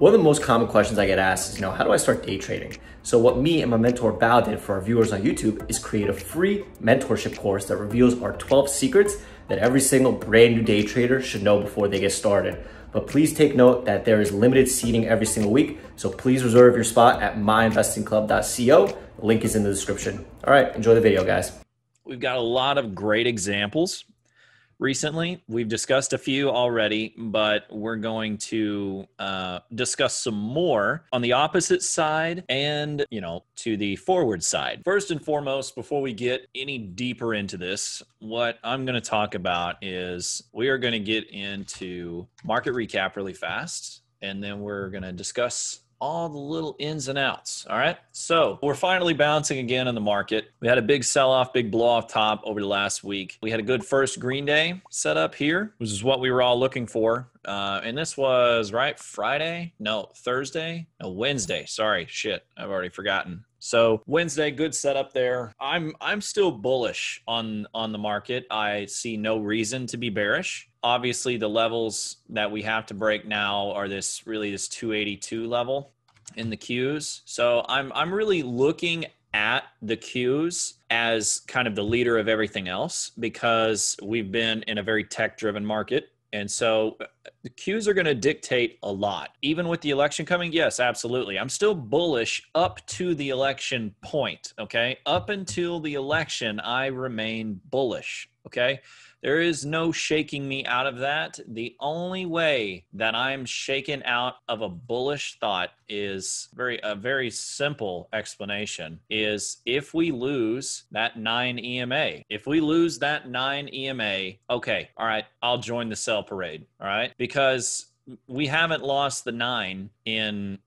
One of the most common questions I get asked is, how do I start day trading? So what me and my mentor Bao did for our viewers on YouTube is create a free mentorship course that reveals our 12 secrets that every single brand new day trader should know before they get started. But please take note that there is limited seating every single week. So please reserve your spot at myinvestingclub.co. The link is in the description. All right, enjoy the video, guys. We've got a lot of great examples. Recently, we've discussed a few already, but we're going to discuss some more on the opposite side and, to the forward side. First and foremost, before we get any deeper into this, what I'm going to talk about is we are going to get into market recap really fast, and then we're going to discuss all the little ins and outs. All right. So we're finally bouncing again in the market. We had a big sell-off, big blow off top over the last week. We had a good first green day set up here, which is what we were all looking for. And this was right Friday. No, Thursday. No, Wednesday. Sorry. Shit. I've already forgotten. So Wednesday, good setup there. I'm still bullish on the market. I see no reason to be bearish. Obviously, the levels that we have to break now are this 282 level in the Qs. So I'm really looking at the Qs as kind of the leader of everything else because we've been in a very tech-driven market. And so the Qs are going to dictate a lot. Even with the election coming, yes, absolutely. I'm still bullish up to the election point, okay? Up until the election, I remain bullish, okay? There is no shaking me out of that. The only way that I'm shaken out of a bullish thought is a very simple explanation, is if we lose that 9 EMA. If we lose that 9 EMA, okay, all right, I'll join the sell parade, all right? Because we haven't lost the 9 in,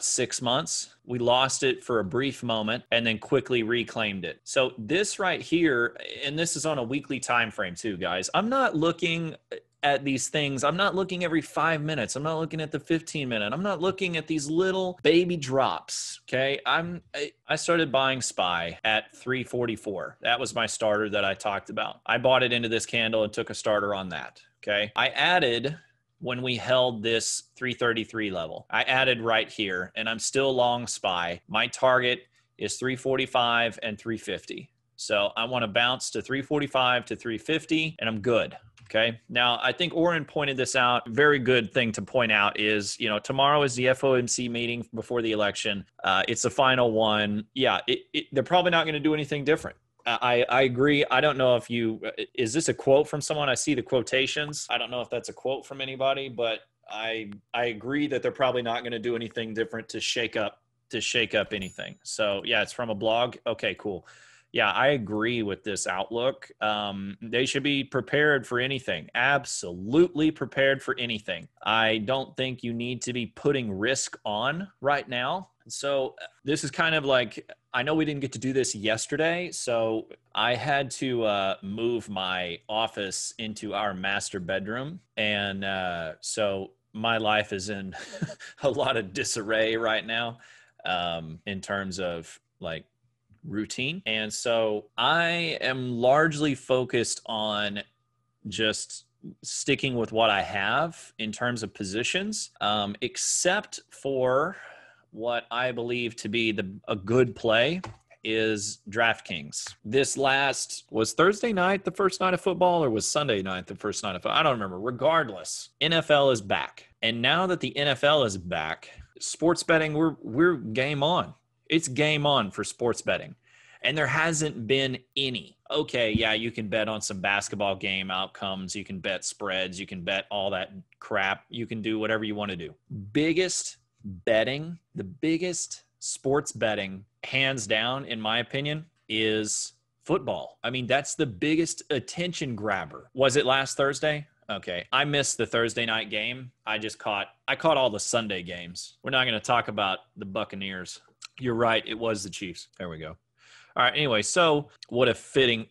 6 months? We lost it for a brief moment and then quickly reclaimed it. So this right here, and this is on a weekly time frame too, guys. I'm not looking at these things. I'm not looking every 5 minutes. I'm not looking at the 15-minute. I'm not looking at these little baby drops, okay? I started buying SPY at 344. That was my starter that I talked about. I bought it into this candle and took a starter on that. Okay. I added when we held this 333 level. I added right here, and I'm still long SPY. My target is 345 and 350. So I want to bounce to 345 to 350, and I'm good. Okay. Now, I think Oren pointed this out. Very good thing to point out is, tomorrow is the FOMC meeting before the election. It's the final one. Yeah, they're probably not going to do anything different. I agree. I don't know if is this a quote from someone? I see the quotations. I don't know if that's a quote from anybody, but I agree that they're probably not going to do anything different to shake up anything. So yeah, it's from a blog. Okay, cool. Yeah, I agree with this outlook. They should be prepared for anything. Absolutely prepared for anything. I don't think you need to be putting risk on right now. So this is kind of like, I know we didn't get to do this yesterday, so I had to move my office into our master bedroom. And so my life is in a lot of disarray right now in terms of like routine. And so I am largely focused on just sticking with what I have in terms of positions, except for what I believe to be a good play is DraftKings. This last, was Thursday night the first night of football, or was Sunday night the first night of football? I don't remember. Regardless, NFL is back. And now that the NFL is back, sports betting, we're game on. It's game on for sports betting. And there hasn't been any. Okay, yeah, you can bet on some basketball game outcomes. You can bet spreads. You can bet all that crap. You can do whatever you want to do. The biggest sports betting, hands down, in my opinion, is football. I mean, that's the biggest attention grabber. Was it last Thursday? Okay. I missed the Thursday night game. I caught all the Sunday games. We're not going to talk about the Buccaneers. You're right. It was the Chiefs. There we go. All right. Anyway, so what a fitting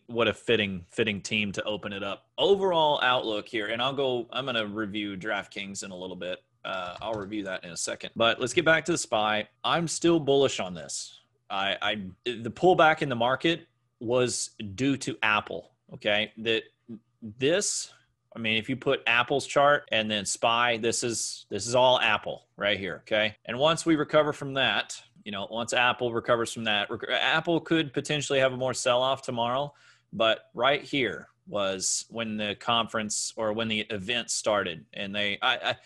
team to open it up. Overall outlook here, and I'm going to review DraftKings in a little bit. I'll review that in a second, but let's get back to the SPY. I'm still bullish on this. The pullback in the market was due to Apple. Okay. This I mean, if you put Apple's chart and then SPY, this is all Apple right here, okay? And once we recover from that, you know, once Apple recovers from that, Apple could potentially have a more sell-off tomorrow, but right here was when the conference or when the event started. And I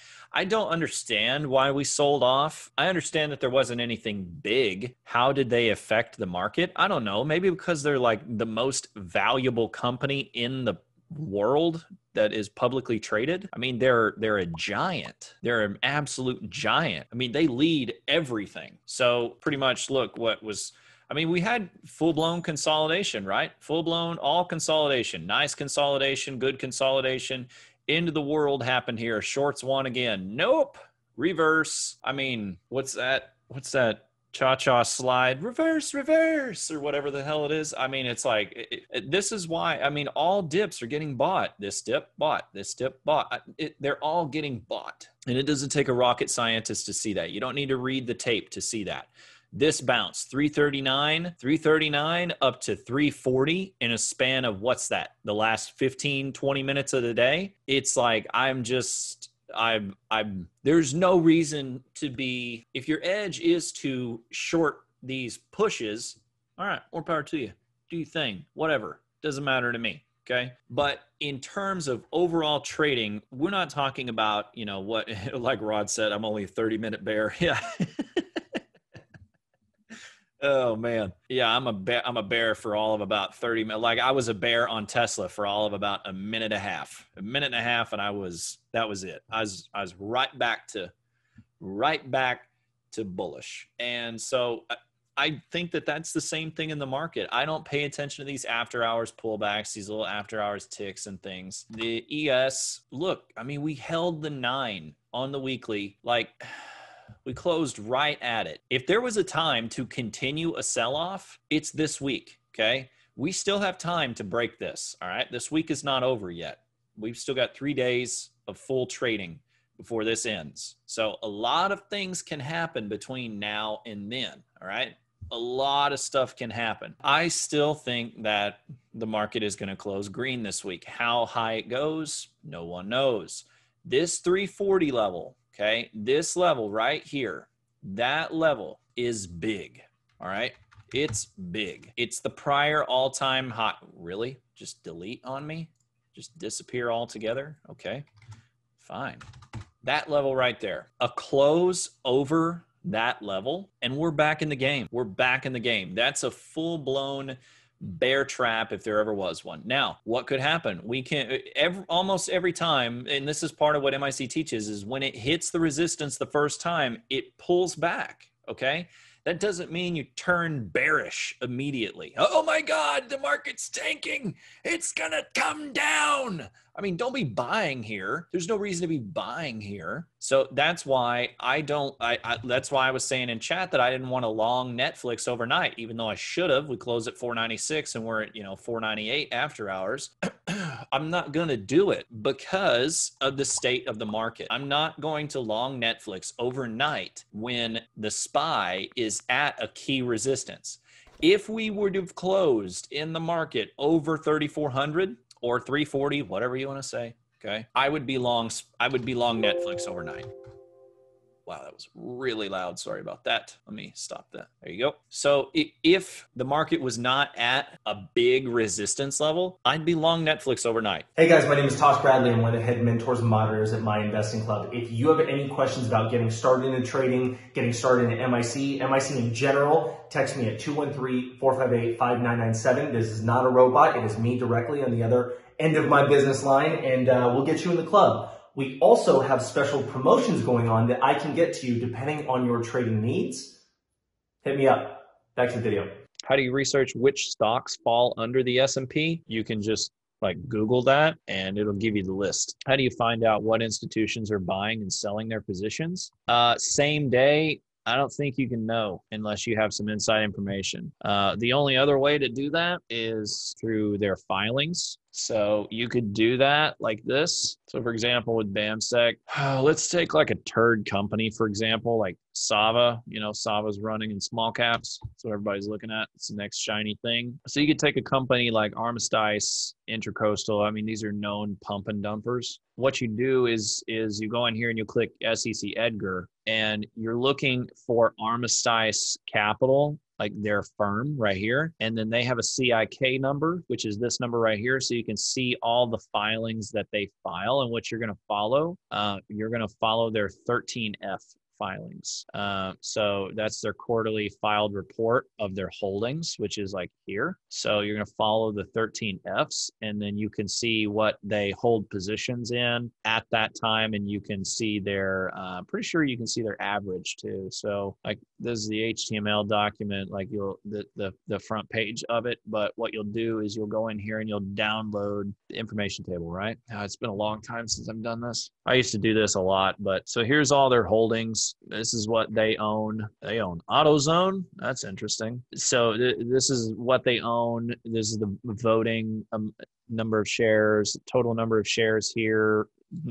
don't understand why we sold off. I understand that there wasn't anything big. How did they affect the market? I don't know. Maybe because they're like the most valuable company in the world that is publicly traded. I mean, they're a giant. They're an absolute giant. I mean, they lead everything. So pretty much look what was, I mean, we had full-blown consolidation, right? Full-blown all consolidation, nice consolidation, good consolidation. End of the world happened here. Shorts won again. Nope. Reverse. I mean, what's that? What's that? Cha-cha slide, reverse, reverse, or whatever the hell it is. I mean, it's like, this is why, I mean, all dips are getting bought. This dip bought, this dip bought. They're all getting bought. And it doesn't take a rocket scientist to see that. You don't need to read the tape to see that. This bounce, 339 up to 340 in a span of what's that? The last 15, 20 minutes of the day. It's like, there's no reason to be, if your edge is to short these pushes, all right, more power to you. Do your thing, whatever. Doesn't matter to me. Okay. But in terms of overall trading, we're not talking about, you know, what, like Rod said, I'm only a 30-minute bear. Yeah. Oh man. Yeah. I'm a bear for all of about 30 minutes. Like I was a bear on Tesla for all of about a minute and a half. And that was it. I was right back to bullish. And so I think that that's the same thing in the market. I don't pay attention to these after hours pullbacks, these little after hours ticks and things. The ES, look, I mean, we held the 9 on the weekly, like we closed right at it. If there was a time to continue a sell-off, it's this week, okay? We still have time to break this, all right? This week is not over yet. We've still got 3 days of full trading before this ends. So a lot of things can happen between now and then, all right? A lot of stuff can happen. I still think that the market is going to close green this week. How high it goes, no one knows. This 340 level, okay, this level right here, that level is big, all right? It's big. It's the prior all-time high. Really? Just delete on me? Just disappear altogether? Okay, fine. That level right there. A close over that level, and we're back in the game. We're back in the game. That's a full-blown bear trap if there ever was one. Now, what could happen? We can almost every time, and this is part of what MIC teaches, is when it hits the resistance the first time, it pulls back, okay? That doesn't mean you turn bearish immediately. Oh my God, the market's tanking. It's gonna come down. I mean, don't be buying here. There's no reason to be buying here. So that's why that's why I was saying in chat that I didn't want to long Netflix overnight, even though I should have. We closed at 496 and we're at, you know, 498 after hours. I'm not going to do it because of the state of the market. I'm not going to long Netflix overnight when the SPY is at a key resistance. If we would have closed in the market over 3,400 or 340, whatever you want to say, okay, I would be long Netflix overnight. Wow, that was really loud. Sorry about that. Let me stop that. There you go. So if the market was not at a big resistance level, I'd be long Netflix overnight. Hey guys, my name is Tosh Bradley. I'm one of the head mentors and moderators at My Investing Club. If you have any questions about getting started in trading, getting started in MIC in general, text me at 213-458-5997. This is not a robot. It is me directly on the other end of my business line, and we'll get you in the club. We also have special promotions going on that I can get to you depending on your trading needs. Hit me up. Back to the video. How do you research which stocks fall under the S&P? You can just like Google that and it'll give you the list. How do you find out what institutions are buying and selling their positions? Same day. I don't think you can know unless you have some inside information. The only other way to do that is through their filings. So you could do that like this. So for example, with BamSec, let's take like a turd company, for example, like Sava. You know, Sava's running in small caps. So everybody's looking at it's the next shiny thing. So you could take a company like Armistice, Intracoastal. I mean, these are known pump and dumpers. What you do is you go in here and you click SEC Edgar, and you're looking for Armistice Capital, like their firm right here. And then they have a CIK number, which is this number right here. So you can see all the filings that they file and what you're going to follow. You're going to follow their 13F filings. So that's their quarterly filed report of their holdings, which is like here. So you're going to follow the 13Fs, and then you can see what they hold positions in at that time. And you can see their, pretty sure you can see their average too. So like this is the HTML document, like you'll, the front page of it. But what you'll do is you'll go in here and you'll download the information table, right? It's been a long time since I've done this. I used to do this a lot, but so here's all their holdings. This is what they own. They own AutoZone. That's interesting. So this is what they own. This is the voting number of shares, total number of shares here,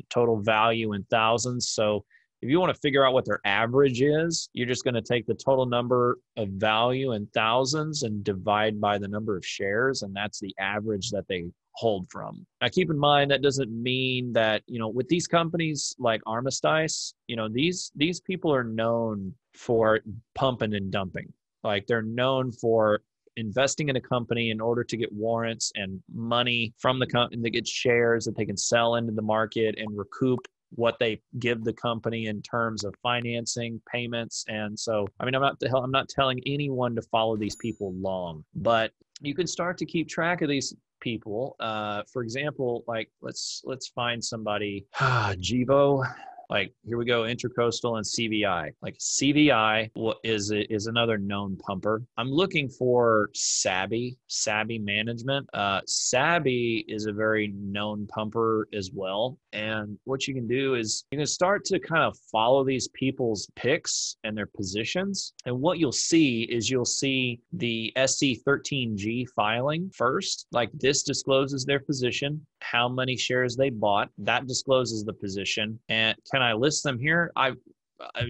total value in thousands. So if you want to figure out what their average is, you're just going to take the total number of value in thousands and divide by the number of shares. And that's the average that they hold from. Now, keep in mind, that doesn't mean that, you know, with these companies like Armistice, you know, these people are known for pumping and dumping. Like they're known for investing in a company in order to get warrants and money from the company that gets shares that they can sell into the market and recoup what they give the company in terms of financing, payments. And so, I mean, I'm not telling anyone to follow these people long, but you can start to keep track of these people. For example, like let's find somebody, Jibo. Like here we go, Intracoastal and CVI. Like CVI is another known pumper. I'm looking for Sabby Management. Sabby is a very known pumper as well. And what you can do is you can start to kind of follow these people's picks and their positions. And what you'll see is you'll see the SC13G filing first. Like this discloses their position, how many shares they bought. That discloses the position. And can I list them here?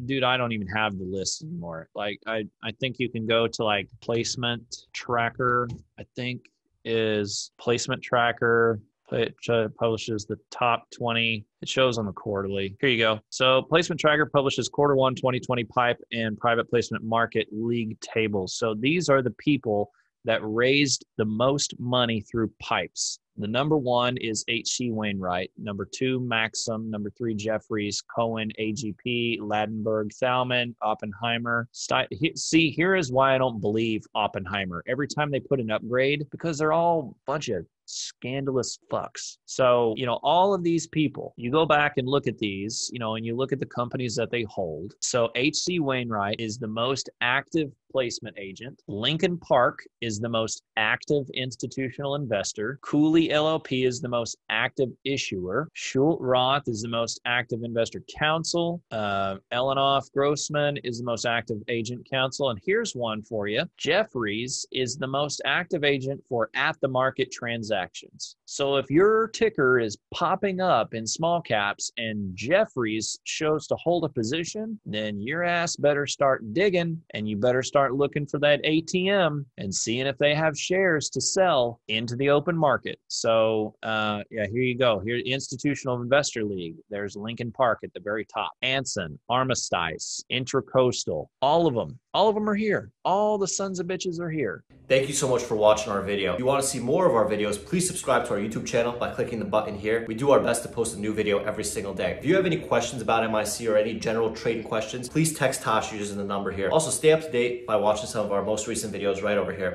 Dude, I don't even have the list anymore. Like I think you can go to like placement tracker. I think is placement tracker. It publishes the top 20. It shows on the quarterly. Here you go. So placement tracker publishes quarter one 2020 PIPE and private placement market league tables. So these are the people that raised the most money through pipes. The number one is H.C. Wainwright. Number two, Maxim. Number three, Jeffries, Cohen, AGP, Ladenburg, Thalman, Oppenheimer. See, here is why I don't believe Oppenheimer. Every time they put an upgrade, because they're all a bunch of scandalous fucks. So, you know, all of these people, you go back and look at these, you know, and you look at the companies that they hold. So H.C. Wainwright is the most active placement agent. Lincoln Park is the most active institutional investor. Cooley LLP is the most active issuer. Schulroth is the most active investor counsel. Elenoff Grossman is the most active agent counsel. And here's one for you. Jeffries is the most active agent for at-the-market transactions. So if your ticker is popping up in small caps and Jeffries shows to hold a position, then your ass better start digging, and you better start looking for that ATM and seeing if they have shares to sell into the open market. So yeah, here you go. Here, Institutional Investor League. There's Lincoln Park at the very top. Anson, Armistice, Intracoastal, all of them. All of them are here. All the sons of bitches are here. Thank you so much for watching our video. If you want to see more of our videos, please subscribe to our YouTube channel by clicking the button here. We do our best to post a new video every single day. If you have any questions about MIC or any general trading questions, please text Tosh using the number here. Also, stay up to date by watching some of our most recent videos right over here.